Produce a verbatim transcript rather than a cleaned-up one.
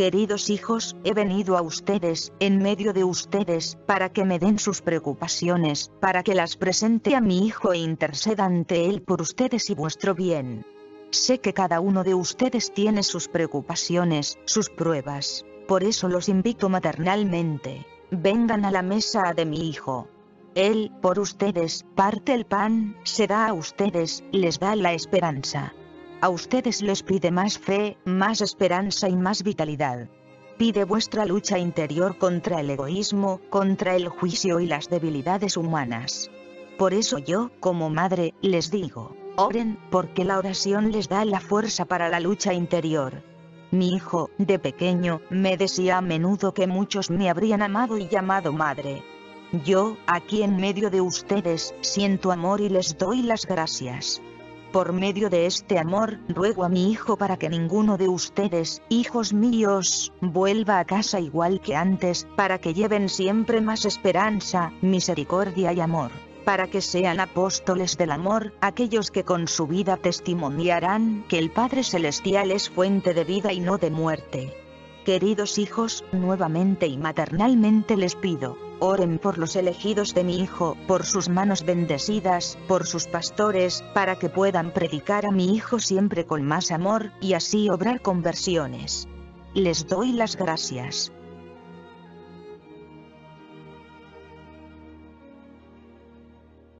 Queridos hijos, he venido a ustedes, en medio de ustedes, para que me den sus preocupaciones, para que las presente a mi hijo e interceda ante él por ustedes y vuestro bien. Sé que cada uno de ustedes tiene sus preocupaciones, sus pruebas. Por eso los invito maternalmente. Vengan a la mesa de mi hijo. Él, por ustedes, parte el pan, se da a ustedes, les da la esperanza. A ustedes les pide más fe, más esperanza y más vitalidad. Pide vuestra lucha interior contra el egoísmo, contra el juicio y las debilidades humanas. Por eso yo, como madre, les digo, oren, porque la oración les da la fuerza para la lucha interior. Mi hijo, de pequeño, me decía a menudo que muchos me habrían amado y llamado madre. Yo, aquí en medio de ustedes, siento amor y les doy las gracias. Por medio de este amor, ruego a mi hijo para que ninguno de ustedes, hijos míos, vuelva a casa igual que antes, para que lleven siempre más esperanza, misericordia y amor. Para que sean apóstoles del amor, aquellos que con su vida testimoniarán que el Padre Celestial es fuente de vida y no de muerte. Queridos hijos, nuevamente y maternalmente les pido, oren por los elegidos de mi hijo, por sus manos bendecidas, por sus pastores, para que puedan predicar a mi hijo siempre con más amor, y así obrar conversiones. Les doy las gracias.